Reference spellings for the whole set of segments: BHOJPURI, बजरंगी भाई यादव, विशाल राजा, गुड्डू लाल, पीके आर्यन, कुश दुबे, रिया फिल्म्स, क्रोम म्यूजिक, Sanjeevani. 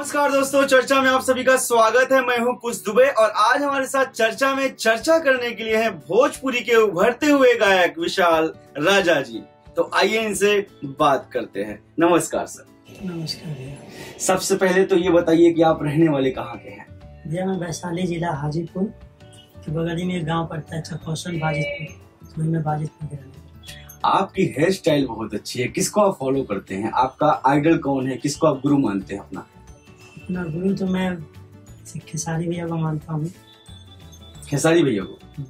नमस्कार दोस्तों, चर्चा में आप सभी का स्वागत है। मैं हूं कुश दुबे और आज हमारे साथ चर्चा में चर्चा करने के लिए हैं भोजपुरी के उभरते हुए गायक विशाल राजा जी। तो आइए इनसे बात करते हैं। नमस्कार सर। नमस्कार भैया। सबसे पहले तो ये बताइए कि आप रहने वाले कहाँ के हैं? भैया मैं वैशाली जिला हाजीपुर के बगड़ी में गाँव पड़ता है चकौसन बाजितपुर। आपकी हेयर स्टाइल बहुत अच्छी है। किसको आप फॉलो करते हैं? आपका आइडल कौन है? किसको आप गुरु मानते हैं? अपना गुरु तो मैं खेसारी भैया को मानता हूँ। खेसारी भैया को?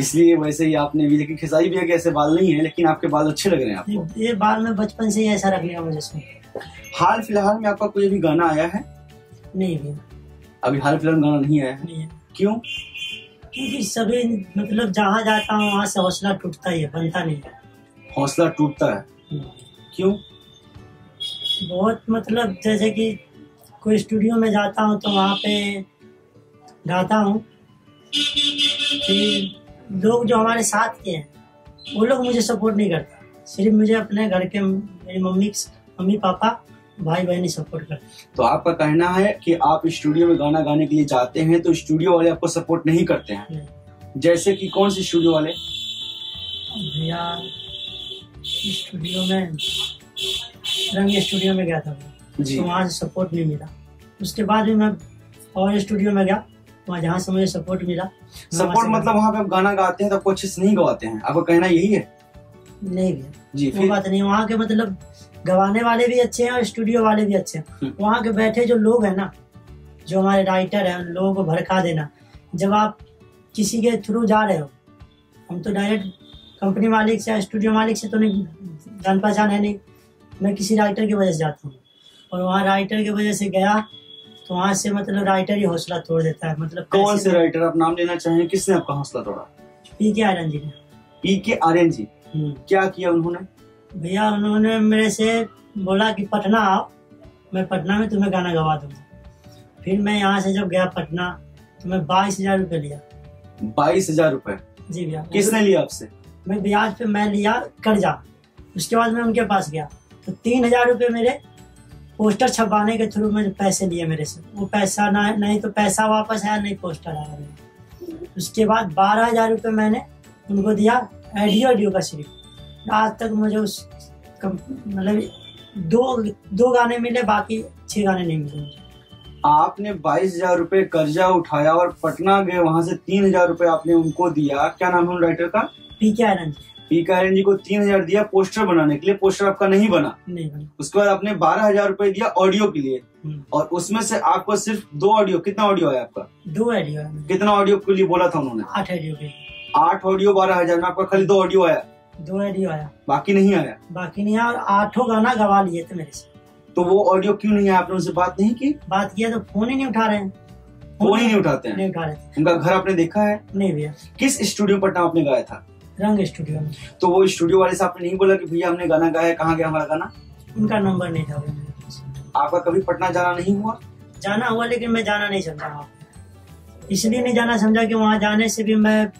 इसलिए वैसे ही आपने भी, लेकिन खेसारी भैया के ऐसे बाल नहीं है, लेकिन आपके बाल अच्छे लग रहे हैं। आपको ये बाल मैं बचपन से ही ऐसा रख लिया मुझे। हाल फिलहाल में आपका कोई भी गाना आया है? नहीं भैया, अभी हाल फिलहाल गाना नहीं आया है। क्यों? क्योंकि सभी मतलब जहाँ जाता हूँ वहाँ से हौसला टूटता ही है, बनता नहीं है। हौसला टूटता है? क्यों? बहुत मतलब जैसे कि कोई स्टूडियो में जाता हूँ तो वहाँ पे गाता हूँ, लोग जो हमारे साथ के हैं वो लोग मुझे सपोर्ट नहीं करता। सिर्फ मुझे अपने घर के मेरी मम्मी पापा भाई बहनी सपोर्ट कर। तो आपका कहना है कि आप स्टूडियो में गाना गाने के लिए जाते हैं तो स्टूडियो वाले आपको सपोर्ट नहीं करते हैं? जैसे कि कौन से स्टूडियो वाले? भैया स्टूडियो में रंग स्टूडियो में गया था जी, तो वहाँ से सपोर्ट नहीं मिला। उसके बाद भी मैं और स्टूडियो में गया, वहाँ जहाँ से मुझे सपोर्ट मिला। सपोर्ट मतलब वहाँ पे आप गाना गाते हैं तो आपको अच्छे से नहीं गवाते हैं, आपका कहना यही है? नहीं भैया जी, कोई बात नहीं। वहाँ के मतलब गवाने वाले भी अच्छे हैं और स्टूडियो वाले भी अच्छे हैं। वहाँ के बैठे जो लोग हैं ना, जो हमारे राइटर हैं, उन लोगों को भड़का देना। जब आप किसी के थ्रू जा रहे हो, हम तो डायरेक्ट कंपनी मालिक से स्टूडियो मालिक से तो नहीं, जान पहचान है नहीं। मैं किसी राइटर की वजह से जाता हूँ और वहाँ राइटर की वजह से गया तो वहाँ से मतलब राइटर ही हौसला तोड़ देता है। मतलब कौन से राइटर आप नाम लेना चाहेंगे? किसने आपका हौसला तोड़ा? पीके आर्यन जी ने। पीके आर्यन जी क्या किया उन्होंने? भैया उन्होंने मेरे से बोला कि पटना आओ, मैं पटना में तुम्हें गाना गवा दूंगा। फिर मैं यहाँ से जब गया पटना तो मैं 22,000 रुपये लिया। 22,000 रुपये? जी भैया। किसने लिया आपसे? मैं ब्याज पे मैं लिया कर्जा। उसके बाद मैं उनके पास गया तो 3,000 रुपये मेरे पोस्टर छपाने के थ्रू मैं पैसे लिए मेरे से। वो पैसा नहीं तो पैसा वापस आया, नहीं पोस्टर आया मेरा। उसके बाद 12,000 रुपये मैंने उनको दिया एडियो का। सिर्फ आज तक मुझे उस मतलब दो गाने मिले, बाकी 6 गाने नहीं मिले। आपने 22,000 रुपये कर्जा उठाया और पटना गए, वहाँ से 3,000 रुपये आपने उनको दिया। क्या नाम है उन राइटर का? पीके आर्यन जी। पीके आर्यन जी को 3,000 दिया पोस्टर बनाने के लिए, पोस्टर आपका नहीं बना। नहीं बना। उसके बाद आपने 12,000 रुपए दिया ऑडियो के लिए और उसमें से आपको सिर्फ 2 ऑडियो। कितना ऑडियो है आपका? 2 ऑडियो। कितना ऑडियो के लिए बोला था उन्होंने? 8 ऑडियो के। 8 ऑडियो 12,000 में आपका खाली 2 ऑडियो आया? 2 ऑडियो आया, बाकी नहीं आया। बाकी नहीं आया और 8 गाना गवा लिए थे मेरे से। तो वो ऑडियो क्यों नहीं आया? आपने उनसे बात नहीं की? बात किया तो फोन ही नहीं उठा रहे हैं। फोन ही नहीं उठाते हैं? नहीं उठा रहे। उनका घर आपने देखा है? नहीं भैया। किस स्टूडियो पटना आपने गाया था? रंग स्टूडियो में। तो वो स्टूडियो वाले से आपने नहीं बोला कि भैया हमने गाना गाया है, कहाँ गया हमारा गाना? उनका नंबर नहीं था मेरे पास। आपका कभी पटना जाना नहीं हुआ? जाना हुआ, लेकिन मैं जाना नहीं समझा। वहाँ इसलिए नहीं जाना समझा कि वहाँ जाने से भी मैं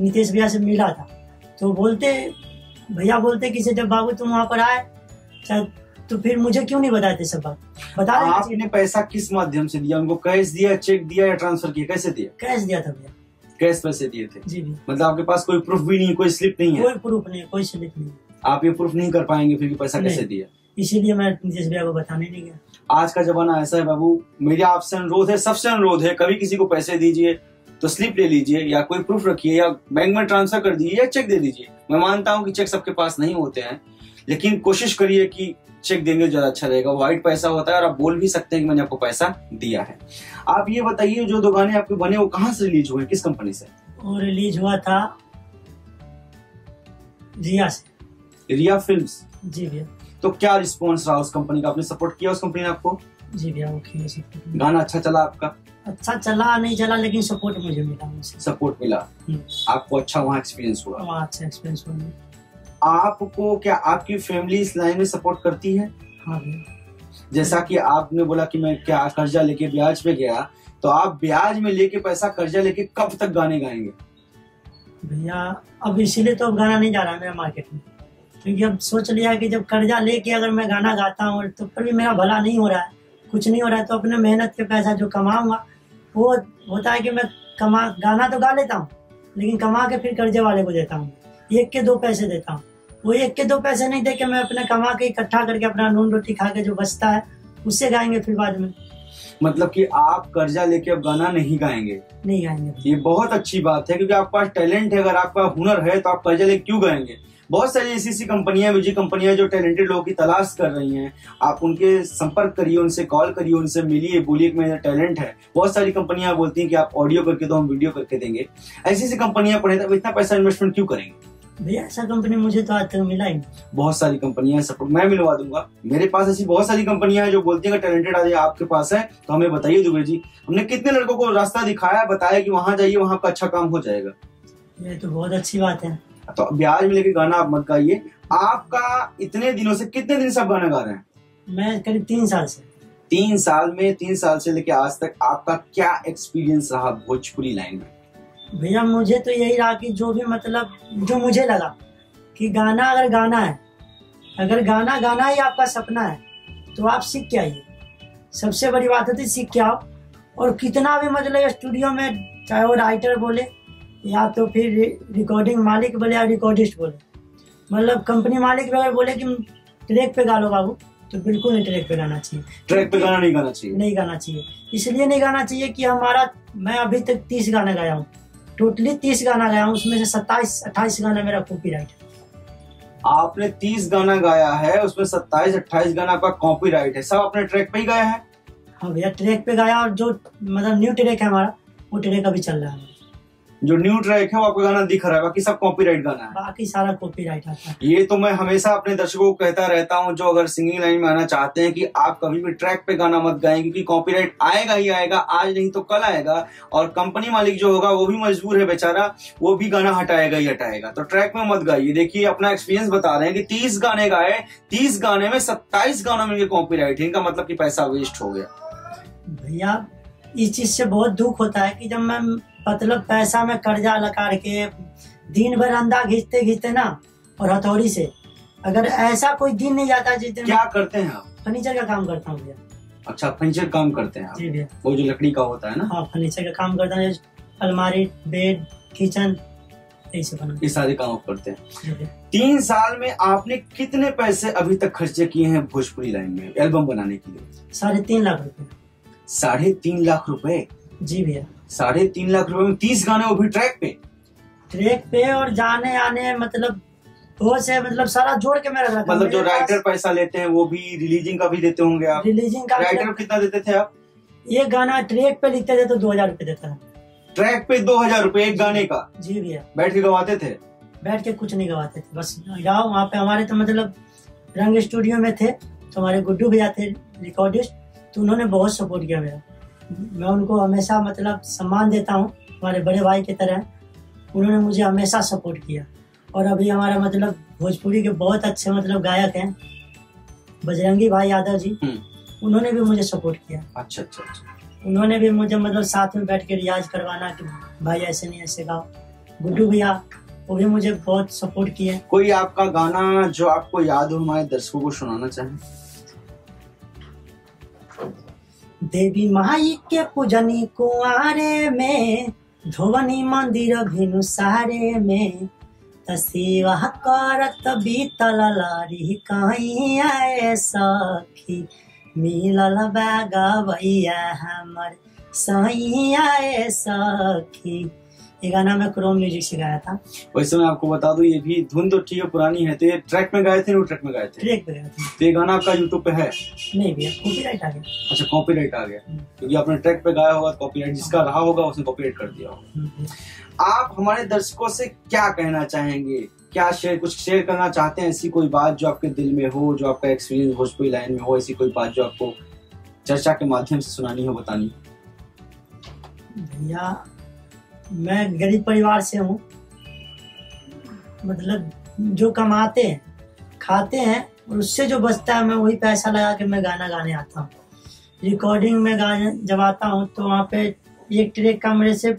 नीतीश भैया से मिला था तो भैया बोलते कि जब बाबू तुम वहाँ पर आए तो फिर मुझे क्यों नहीं बताते सब बात? बता रहे आपने पैसा किस माध्यम से दिया उनको? कैश दिया, चेक दिया या ट्रांसफर किया? कैसे दिया? कैश दिया था भैया। कैश पैसे दिए थे जी। मतलब आपके पास कोई प्रूफ भी नहीं, कोई स्लिप नहीं है? कोई प्रूफ नहीं, कोई स्लिप नहीं। आप ये प्रूफ नहीं कर पाएंगे फिर कि पैसा कैसे दिया? इसीलिए मैं नीतीश भैया को बताने नहीं गया। आज का जमाना ऐसा है बाबू, मेरा आपसे अनुरोध है, सबसे अनुरोध है, कभी किसी को पैसे दीजिए तो स्लिप ले लीजिए या कोई प्रूफ रखिए या बैंक में ट्रांसफर कर दीजिए या चेक दे दीजिए। मैं मानता हूँ कि चेक सबके पास नहीं होते हैं, लेकिन कोशिश करिए कि चेक देंगे ज्यादा अच्छा रहेगा। वाइट पैसा होता है और आप बोल भी सकते हैं कि मैंने आपको पैसा दिया है। आप ये बताइए जो 2 गाने आपके बने वो कहाँ से रिलीज हुए, किस कंपनी से? वो रिलीज हुआ था रिया से। रिया फिल्म्स? जी भैया। तो क्या रिस्पॉन्स रहा उस कंपनी का? आपने सपोर्ट किया उस कंपनी ने आपको? जी भैया वो किया। गाना अच्छा चला आपका? अच्छा चला नहीं चला, लेकिन सपोर्ट मुझे मिला। सपोर्ट मिला आपको? अच्छा, वहाँ एक्सपीरियंस हुआ? वहाँ अच्छा एक्सपीरियंस हुआ। आपको क्या आपकी फैमिली इस लाइन में सपोर्ट करती है? हाँ। जैसा कि आपने बोला कि मैं क्या कर्जा लेके ब्याज पे गया, तो आप ब्याज में लेके पैसा कर्जा लेके कब तक गाने गाएंगे? भैया अब इसीलिए तो अब गाना नहीं जा रहा मेरा मार्केट में, क्योंकि अब सोच लिया कि जब कर्जा लेके अगर मैं गाना गाता हूँ तो पर भी मेरा भला नहीं हो रहा है, कुछ नहीं हो रहा है तो अपने मेहनत के पैसा जो कमाऊंगा, वो होता है कि मैं कमा गाना तो गा लेता हूँ लेकिन कमा के फिर कर्जे वाले को देता हूँ, एक के दो पैसे देता हूँ। वो एक के दो पैसे नहीं दे के मैं अपने कमा के इकट्ठा करके अपना नून रोटी खा के जो बचता है उससे गाएंगे फिर बाद में। मतलब कि आप कर्जा लेके अब गाना नहीं गाएंगे? नहीं गाएंगे। ये बहुत अच्छी बात है क्योंकि आपके पास टैलेंट है, अगर आपका हुनर है तो आप कर्जा लेके क्यों गाएंगे। बहुत सारी ऐसी कंपनियां, म्यूजिक कंपनियां जो टैलेंटेड लोगों की तलाश कर रही हैं, आप उनके संपर्क करिए, उनसे कॉल करिए, उनसे मिलिए, बोलिए कि मेरा टैलेंट है। बहुत सारी कंपनियां बोलती हैं कि आप ऑडियो करके दो, हम वीडियो करके देंगे। ऐसी कंपनियां पढ़े तो इतना पैसा इन्वेस्टमेंट क्यों करेंगे भैया? ऐसा कंपनी मुझे तो आज तक मिला ही। बहुत सारी कंपनियां, सपोर्ट मैं मिलवा दूंगा, मेरे पास ऐसी बहुत सारी कंपनियां हैं जो बोलती हैं टैलेंटेड आदमी आपके पास है तो हमें बताइए दुबे जी। हमने कितने लड़कों को रास्ता दिखाया, बताया कि वहां जाइए, वहां पर अच्छा काम हो जाएगा। ये तो बहुत अच्छी बात है। तो ब्याज में लेके गाना आप मत गाइए। आपका इतने दिनों से, कितने दिन से आप गाना गा रहे हैं? मैं करीब 3 साल से। 3 साल में, 3 साल से लेके आज तक आपका क्या एक्सपीरियंस रहा भोजपुरी लाइन में? भैया मुझे तो यही रहा कि जो भी मतलब जो मुझे लगा कि गाना अगर गाना है, अगर गाना गाना ही आपका सपना है तो आप सीख के आइए। सबसे बड़ी बात होती है सीख के आओ। और कितना भी मतलब स्टूडियो में, चाहे वो राइटर बोले या तो फिर रिकॉर्डिंग मालिक बोले या रिकॉर्डिस्ट बोले, मतलब कंपनी मालिक वगैरह बोले कि ट्रैक पे गा लो बाबू, तो बिल्कुल नहीं ट्रैक पे गाना चाहिए। ट्रैक पे गाना नहीं गाना चाहिए, नहीं गाना चाहिए। इसलिए नहीं गाना चाहिए कि हमारा, मैं अभी तक 30 गाना गाया हूँ, टोटली 30 गाना गाया हूँ, उसमें से 27-28 गाना मेरा कॉपीराइट है। आपने 30 गाना गाया है, उसमें 27-28 गाना आपका कॉपीराइट है, सब आपने ट्रैक पे ही गाया है? हाँ भैया ट्रैक पे गाया, और जो मतलब न्यू ट्रैक है हमारा, वो ट्रैक अभी चल रहा है। जो न्यू ट्रैक है वो आपका गाना दिख रहा है, बाकी सब कॉपीराइट गाना है? बाकी सारा कॉपीराइट आता है। ये तो मैं हमेशा अपने दर्शकों को कहता रहता हूँ जो अगर सिंगिंग लाइन में आना चाहते हैं कि आप कभी भी ट्रैक पे गाना मत गाएं क्योंकि कॉपीराइट आएगा ही आएगा, आज नहीं तो कल आएगा। और कंपनी मालिक जो होगा वो भी मजबूर है बेचारा, वो भी गाना हटाएगा ही हटाएगा। तो ट्रैक में मत गाइए। देखिए अपना एक्सपीरियंस बता रहे हैं कि 30 गाने गाए, 30 गाने में 27 गानों में कॉपीराइट है, इनका मतलब कि पैसा वेस्ट हो गया। भैया इस चीज से बहुत दुख होता है कि जब मैं मतलब पैसा में कर्जा लगा के दिन भर अंधा घिसते घिसते ना, और हथौड़ी से, अगर ऐसा कोई दिन नहीं जाता जिस दिन। क्या करते हैं आप? फर्नीचर का काम करता हूँ भैया। अच्छा फर्नीचर काम करते हैं आप? जी भैया। वो जो लकड़ी का होता है ना? हाँ फर्नीचर का काम करता है, अलमारी, बेड, किचन, ये सारे काम आप करते हैं। 3 साल में आपने कितने पैसे अभी तक खर्चे किए हैं भोजपुरी लाइन में एल्बम बनाने के लिए? 3.5 लाख रूपये। 3.5 लाख रूपये? जी भैया। 3.5 लाख रूपये में 30 गाने, वो भी ट्रैक पे और जाने आने मतलब बहुत से मतलब सारा जोड़ के मैं रख रहा था। मतलब जो राइटर पैसा लेते हैं वो भी, रिलीजिंग का भी देते होंगे आप? रिलीजिंग का राइटर कितना देते थे आप? ये गाना ट्रैक पे लिखते थे तो 2000 रूपये देता था। ट्रैक पे 2000 रूपये एक गाने का? जी भैया। बैठ के गवाते थे? बैठ के कुछ नहीं गवाते थे, बस जाओ वहाँ पे। हमारे तो मतलब रंग स्टूडियो में थे तो हमारे गुड्डू भैया थे रिकॉर्डिस्ट, तो उन्होंने बहुत सपोर्ट किया मेरा। मैं उनको हमेशा मतलब सम्मान देता हूँ, हमारे बड़े भाई की तरह। उन्होंने मुझे हमेशा सपोर्ट किया। और अभी हमारा मतलब भोजपुरी के बहुत अच्छे मतलब गायक हैं, बजरंगी भाई यादव जी, उन्होंने भी मुझे सपोर्ट किया। अच्छा अच्छा अच्छा। उन्होंने भी मुझे मतलब साथ में बैठ के रियाज करवाना कि भाई ऐसे नहीं ऐसे गाओ। गुड्डू भैया वो भी मुझे बहुत सपोर्ट किया। कोई आपका गाना जो आपको याद हो हमारे दर्शकों को सुनाना चाहे? देवी माई के पूजनी कुआरे में, धोवनी मंदिर भिनुसारे में, तसेवा करत बीतल लारी कहीं आए सखी, मिलल बैगवैया हमर सही आए सखी। ये गाना मैं क्रोम म्यूजिक से गाया था। वैसे मैं आपको बता दूं ये भी धुन तो ठीक है पुरानी है, तो ये ट्रैक में गाए थे? ट्रैक में गाए थे। ट्रैक में गाए थे। तो ये गाना आपका यूट्यूब पे है? नहीं भैया कॉपीराइट आ गया। अच्छा कॉपीराइट आ गया क्योंकि आपने ट्रैक पे गाया होगा, कॉपीराइट जिसका रहा होगा उसने कॉपीराइट कर दिया होगा। आप हमारे दर्शकों से क्या कहना चाहेंगे, क्या कुछ शेयर करना चाहते हैं? ऐसी कोई बात जो आपके दिल में हो, जो आपका एक्सपीरियंस भोजपुरी लाइन में हो, ऐसी कोई बात जो आपको चर्चा के माध्यम से सुनानी हो, बतानी? भैया मैं गरीब परिवार से हूँ, मतलब जो कमाते हैं खाते हैं और उससे जो बचता है मैं वही पैसा लगा के मैं गाना गाने आता हूँ। रिकॉर्डिंग में गाने जब आता हूँ तो वहाँ पे एक ट्रैक का मेरे से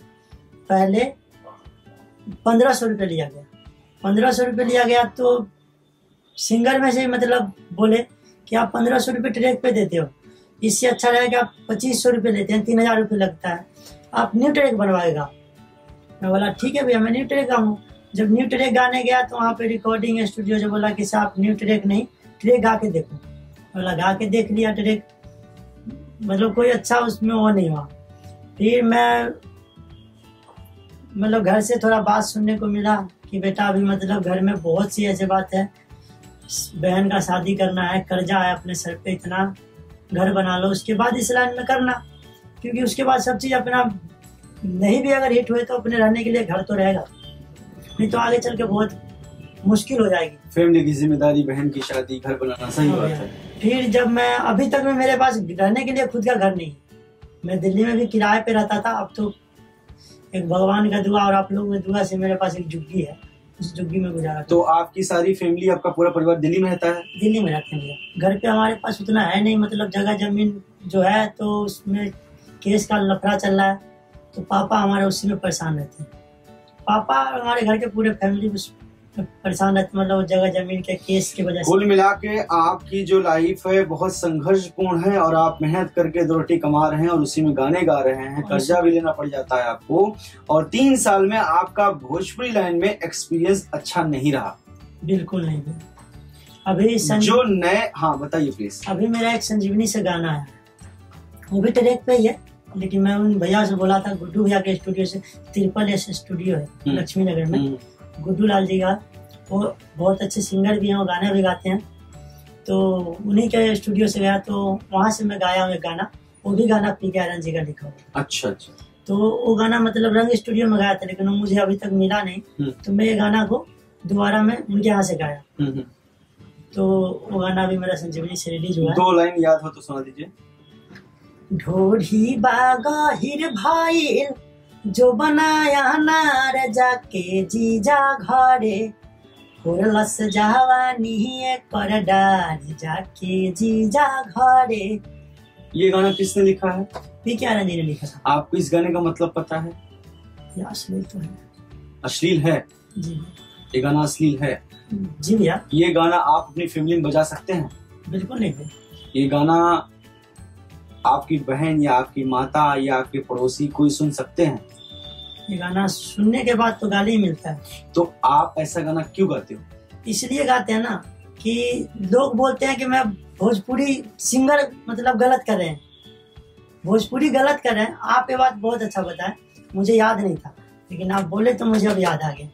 पहले 1500 रुपये लिया गया। 1500 रुपये लिया गया तो सिंगर में से मतलब बोले कि आप 1500 रुपये ट्रैक पे देते हो, इससे अच्छा रहेगा 2500 रुपये लेते हैं, 3000 रुपये लगता है। आप न्यू ट्रैक बनवाएगा। मैं बोला ठीक है भैया, मैं न्यू ट्रैक गाऊँ। जब न्यू ट्रैक गाने गया तो वहाँ पे रिकॉर्डिंग स्टूडियो जो बोला कि साहब न्यू ट्रैक नहीं, ट्रैक गा के देखो। बोला गा के देख लिया ट्रैक, मतलब कोई अच्छा उसमें वो नहीं हुआ। फिर मैं मतलब घर से थोड़ा बात सुनने को मिला कि बेटा अभी मतलब घर में बहुत सी ऐसी बात है, बहन का शादी करना है, कर्जा है अपने सर पे, इतना घर बना लो उसके बाद इस लाइन में करना, क्योंकि उसके बाद सब चीज़ अपना नहीं भी अगर हिट हुए तो अपने रहने के लिए घर तो रहेगा, नहीं तो आगे चल के बहुत मुश्किल हो जाएगी। फैमिली की जिम्मेदारी, बहन की शादी, घर बनाना, सही बात है। फिर जब मैं अभी तक में मेरे पास रहने के लिए खुद का घर नहीं, मैं दिल्ली में भी किराए पे रहता था। अब तो एक भगवान का दुआ और आप लोगों की दुआ से मेरे पास एक झुग्गी है, उस झुग्गी में गुजारा। तो आपकी सारी फैमिली, आपका पूरा परिवार दिल्ली में रहता है? दिल्ली में रहते हैं। घर पे हमारे पास उतना है नहीं, मतलब जगह जमीन जो है तो उसमें केस का लफड़ा चल रहा है, तो पापा हमारे उसी में परेशान रहते हैं। पापा और हमारे घर के पूरे फैमिली परेशान रहते, मतलब जगह जमीन के केस की वजह से। कुल मिला के आपकी जो लाइफ है बहुत संघर्षपूर्ण है और आप मेहनत करके दो रोटी कमा रहे हैं और उसी में गाने गा रहे हैं, कर्जा भी लेना पड़ जाता है आपको, और 3 साल में आपका भोजपुरी लाइन में एक्सपीरियंस अच्छा नहीं रहा? बिल्कुल नहीं। अभी जो नए, हाँ बताइए प्लीज। अभी मेरा एक संजीवनी से गाना है, वो भी ट्रैक पे ही है, लेकिन मैं उन भैया से बोला था, गुड्डू भैया के स्टूडियो से, 3S स्टूडियो है लक्ष्मी नगर में, गुड्डू लाल जी का, वो बहुत अच्छे सिंगर भी हैं, वो गाने भी गाते हैं, तो उन्हीं के स्टूडियो से गया, तो वहाँ से मैं गाया एक गाना, वो भी गाना पीके आर्यन जी का लिखा हुआ। अच्छा अच्छा। तो वो गाना मतलब रंग स्टूडियो में गाया था, लेकिन वो मुझे अभी तक मिला नहीं, तो मैं ये गाना को दोबारा मैं उनके यहाँ से गाया, तो वो गाना भी मेरा संजीवनी से रिलीज हुआ। 2 लाइन याद हो तो सुना दीजिए। ढोढ़ी बागा हिर भाई जो बनाया नार जाके जीजा घरे, होरलस जवानी कर डारी जाके जीजा घरे। ये गाना किसने लिखा है? पीके आर्यन जी ने लिखा था। आपको इस गाने का मतलब पता है? ये अश्लील तो है। अश्लील है जी, ये गाना अश्लील है जी भैया। ये गाना आप अपनी फैमिली में बजा सकते हैं? बिल्कुल नहीं। ये गाना आपकी बहन या आपकी माता या आपके पड़ोसी कोई सुन सकते हैं? ये गाना सुनने के बाद तो गाली ही मिलता है। तो आप ऐसा गाना क्यों गाते हो? इसलिए गाते हैं ना कि लोग बोलते हैं कि मैं भोजपुरी सिंगर मतलब गलत कर रहे हैं, भोजपुरी गलत कर रहे हैं। आप ये बात बहुत अच्छा बताएं, मुझे याद नहीं था, लेकिन आप बोले तो मुझे अब याद आ गया।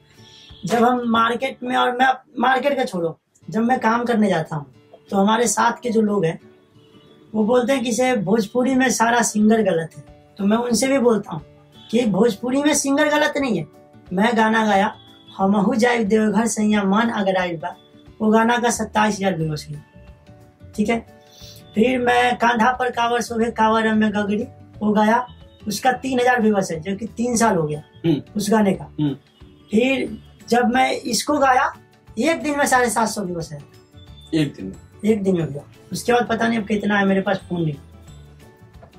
जब हम मार्केट में, और मैं मार्केट का छोड़ो, जब मैं काम करने जाता हूँ तो हमारे साथ के जो लोग हैं वो बोलते हैं कि इसे भोजपुरी में सारा सिंगर गलत है, तो मैं उनसे भी बोलता हूँ कि भोजपुरी में सिंगर गलत नहीं है। मैं गाना गाया हमहू जाए देवघर सैया मन अगर आइबा, वो गाना का 27,000 व्यूज है, ठीक है। फिर मैं कांधा पर कावर सोभे कावर में गगड़ी, वो गाया, उसका 3,000 व्यूज है, जो कि 3 साल हो गया उस गाने का। फिर जब मैं इसको गाया, एक दिन में 750 व्यूज है, एक दिन में भैया। उसके बाद पता नहीं अब कितना है, मेरे पास फोन नहीं,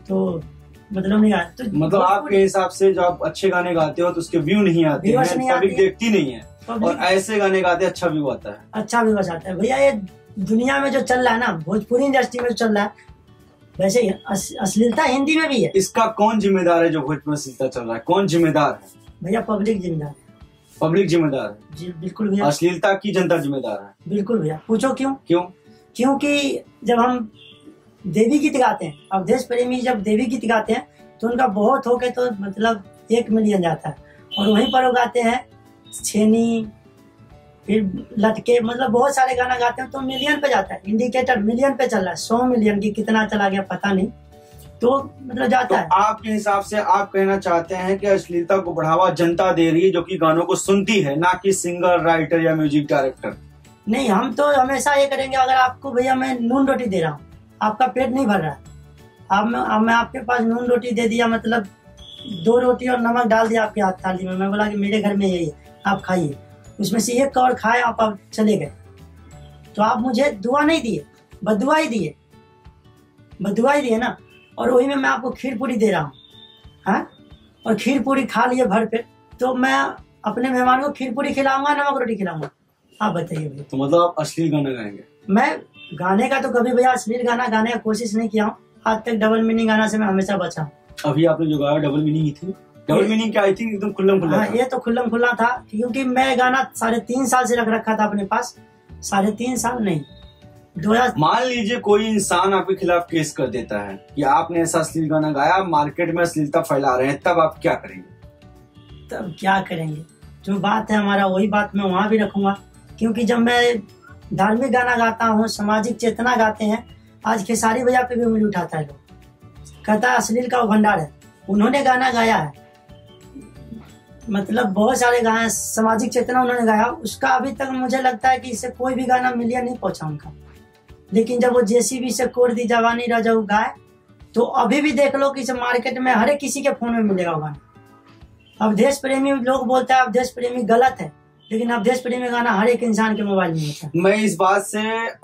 तो मतलब नहीं आता। तो मतलब आपके हिसाब से जो आप अच्छे गाने गाते हो तो उसके व्यू नहीं आते हैं, पब्लिक देखती नहीं है, और ऐसे गाने गाते अच्छा व्यू आता है। अच्छा व्यू आता है भैया। ये दुनिया में जो चल रहा है ना, भोजपुरी इंडस्ट्री में जो चल रहा है, वैसे ही अश्लीलता हिंदी में भी है। इसका कौन जिम्मेदार है जो भोजपुरी अश्लीलता चल रहा है? कौन जिम्मेदार है भैया? पब्लिक जिम्मेदार है। पब्लिक जिम्मेदार है जी, बिल्कुल भैया। अश्लीलता की जनता जिम्मेदार है। बिल्कुल भैया। पूछो क्यों? क्यों? क्योंकि जब हम देवी गीत गाते हैं, अब देश प्रेमी जब देवी गीत गाते हैं तो उनका बहुत होके तो मतलब 1 मिलियन जाता है, और वहीं पर वो गाते हैं छेनी, फिर लटके, मतलब बहुत सारे गाना गाते हैं तो मिलियन पे जाता है। इंडिकेटर मिलियन पे चल रहा है, 100 मिलियन की कितना चला गया पता नहीं, तो मतलब जाता है। आपके हिसाब से आप कहना चाहते हैं कि अश्लीलता को बढ़ावा जनता दे रही है जो कि गानों को सुनती है, ना कि सिंगर, राइटर या म्यूजिक डायरेक्टर? नहीं, हम तो हमेशा ये करेंगे, अगर आपको भैया मैं नून रोटी दे रहा हूँ, आपका पेट नहीं भर रहा है, मैं आपके पास नून रोटी दे दिया, मतलब 2 रोटी और नमक डाल दिया आपके हाथ थाली में, मैं बोला कि मेरे घर में यही है, आप खाइए, उसमें से 1 कौर खाए, आप चले गए, तो आप मुझे दुआ नहीं दिए, बदुआ ही दिए ना। और वही में मैं आपको खीर पूरी दे रहा हूँ, हाँ, और खीर पूरी खा लिए भर पेट, तो मैं अपने मेहमान को खीर पूरी खिलाऊंगा, नमक रोटी खिलाऊंगा? आप बताइए भैया। तो मतलब आप अश्लील गाना गाएंगे? मैं गाने का तो कभी भैया अश्लील गाना गाने की कोशिश नहीं किया हूँ, आज तक डबल मीनिंग आना से मैं हमेशा बचा। अभी आपने जो गाया डबल मीनिंग ही थी, डबल मीनिंग क्या आई थी? एकदम खुल्लम खुल्ला। हाँ, ये तो खुल्लम खुल्ला था क्योंकि मैं गाना 3.5 साल से रख रखा था अपने पास। 3.5 साल नहीं, 2000। मान लीजिए कोई इंसान आपके खिलाफ केस कर देता है कि आपने ऐसा अश्लील गाना गाया, मार्केट में अश्लीलता फैला रहे हैं, तब आप क्या करेंगे? तब क्या करेंगे, जो बात है हमारा वही बात मैं वहाँ भी रखूंगा। क्योंकि जब मैं धार्मिक गाना गाता हूँ, सामाजिक चेतना गाते हैं, आज खेसारी भैया पे भी उंगली उठाता है लोग, कहता है अश्लील का भंडार है, उन्होंने गाना गाया है। मतलब बहुत सारे गाए सामाजिक चेतना उन्होंने गाया, उसका अभी तक मुझे लगता है कि इससे कोई भी गाना मिलियन नहीं पहुंचा उनका। लेकिन जब वो जेसीबी से कोर दी जवानी रजाऊ गाए, तो अभी भी देख लो कि मार्केट में हर एक किसी के फोन में मिलेगा गाना। अब देश प्रेमी लोग बोलते हैं अब देश प्रेमी, गलत है, लेकिन अब देश प्रेमी गाना हर एक इंसान के मोबाइल में होता है। मैं इस बात से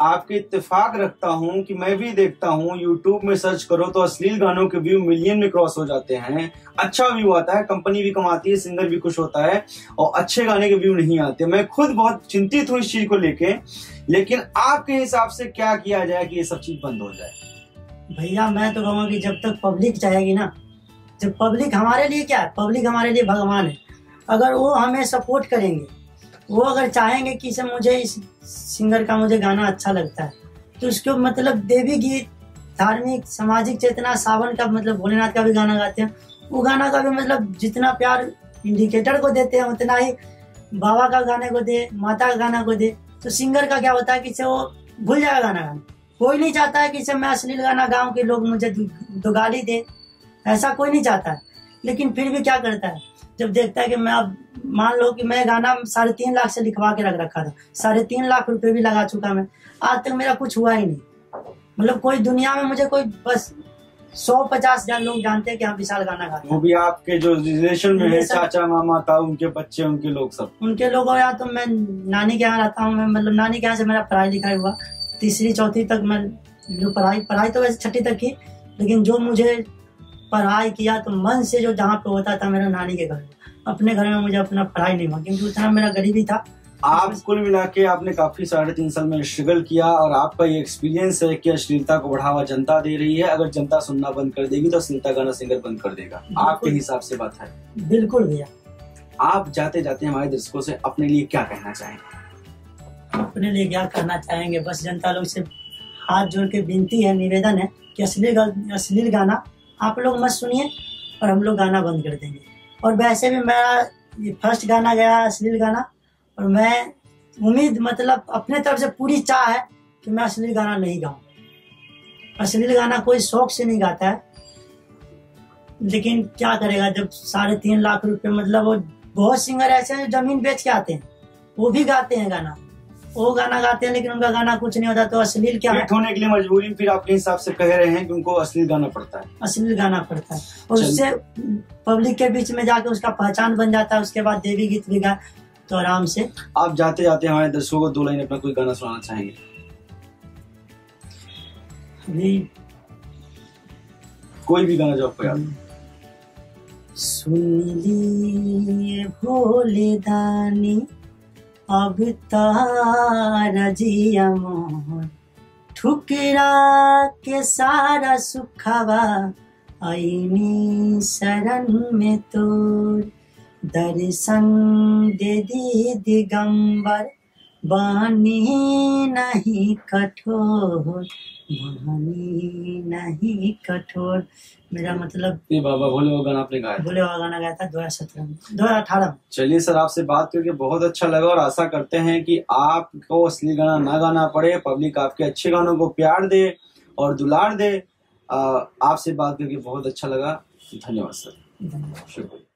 आपके इत्तेफाक रखता हूँ कि मैं भी देखता हूँ, यूट्यूब में सर्च करो तो अश्लील गानों के व्यू मिलियन में क्रॉस हो जाते हैं। अच्छा व्यू आता है, कंपनी भी कमाती है, सिंगर भी खुश होता है, और अच्छे गाने के व्यू नहीं आते। मैं खुद बहुत चिंतित हूँ इस चीज को लेके, लेकिन आपके हिसाब से क्या किया जाए कि ये सब चीज बंद हो जाए? भैया मैं तो कहूँगा कि जब तक पब्लिक चाहेगी ना, जब पब्लिक हमारे लिए क्या है, पब्लिक हमारे लिए भगवान है। अगर वो हमें सपोर्ट करेंगे, वो अगर चाहेंगे कि सब मुझे इस सिंगर का मुझे गाना अच्छा लगता है, तो उसको मतलब देवी गीत, धार्मिक, सामाजिक चेतना, सावन का मतलब भोलेनाथ का भी गाना गाते हैं, वो गाना का भी मतलब जितना प्यार इंडिकेटर को देते हैं उतना ही बाबा का गाने को दे, माता का गाना को दे। तो सिंगर का क्या होता है कि इसे वो भूल जाएगा गाना गाना। कोई नहीं चाहता है कि इसे मैं अश्लील गाना गाऊँ कि लोग मुझे दुगाली दे, ऐसा कोई नहीं चाहता है। लेकिन फिर भी क्या करता है, जब देखता है कि मैं, अब मान लो कि मैं गाना 3.5 लाख से लिखवा के रख रखा था, 3.5 लाख रुपए भी लगा चुका मैं, आज तक मेरा कुछ हुआ ही नहीं। मतलब कोई दुनिया में मुझे कोई बस 100-50 हजार लोग जानते हैं कि हम विशाल गाना गाते हैं। वो भी आपके जो रिलेशन में है, चाचा मामा था, उनके बच्चे, उनके लोग, सब उनके लोग। और यार तो मैं नानी के यहाँ रहता हूँ, मतलब नानी के यहाँ से मेरा पढ़ाई लिखाई हुआ, 3-4 तक मैं जो पढ़ाई तो वैसे 6 तक की, लेकिन जो मुझे पढ़ाई किया तो मन से जो जहाँ पे होता था मेरा नानी के घर, अपने घर में मुझे अपना पढ़ाई नहीं हुआ क्योंकि उतना मेरा गरीबी था। आप कुल मिला के आपने काफी 3.5 साल में स्ट्रगल किया, और आपका ये एक्सपीरियंस है कि अश्लीलता को बढ़ावा जनता दे रही है। अगर जनता सुनना बंद कर देगी तो अश्लीलता गाना सिंगर बंद कर देगा, आपके हिसाब से बात है? बिल्कुल भैया। आप जाते जाते हमारे दर्शकों से अपने लिए क्या कहना चाहेंगे? अपने लिए क्या कहना चाहेंगे, बस जनता लोग से हाथ जोड़ के विनती है, निवेदन है कि अश्लील गाना आप लोग मत सुनिए, और हम लोग गाना बंद कर देंगे। और वैसे भी मेरा ये फर्स्ट गाना गया अश्लील गाना, और मैं उम्मीद मतलब अपने तरफ से पूरी चाह है कि मैं अश्लील गाना नहीं गाऊँ। अश्लील गाना कोई शौक से नहीं गाता है, लेकिन क्या करेगा जब 3.5 लाख रुपए, मतलब वो बहुत सिंगर ऐसे हैं जो जमीन बेच के आते हैं, वो भी गाते हैं गाना, वो गाना गाते हैं लेकिन उनका गाना कुछ नहीं होता। तो अश्लील क्या है, होने के लिए मजबूरी। फिर आपके हिसाब से कह रहे हैं कि उनको अश्लील गाना पड़ता है, अश्लील गाना पड़ता है, और उससे पब्लिक के बीच में जाके उसका पहचान बन जाता है। उसके बाद देवी गीत भी गाए तो आराम से। आप जाते जाते हमारे दर्शकों को 2 लाइन अपना कोई गाना सुनाना चाहेंगे? कोई भी गाना जो आपको याद। सुन लिए भोले दानी अब तारा जिया मोहन, ठुकरा के सारा सुखवा आईनी शरण में तोर, दर्शन दे दी दिगंबर बानी नहीं कठोर, बानी नहीं कठोर। मेरा मतलब ये बाबा भोले वाला गाना आपने गाया, भोले वाला गाना गाया था 2017 में, 2018। चलिए सर, आपसे बात करके बहुत अच्छा लगा, और आशा करते हैं कि आपको असली गाना ना गाना पड़े, पब्लिक आपके अच्छे गानों को प्यार दे और दुलार दे। आपसे बात करके बहुत अच्छा लगा, धन्यवाद सर, धन्यवाद, शुक्रिया।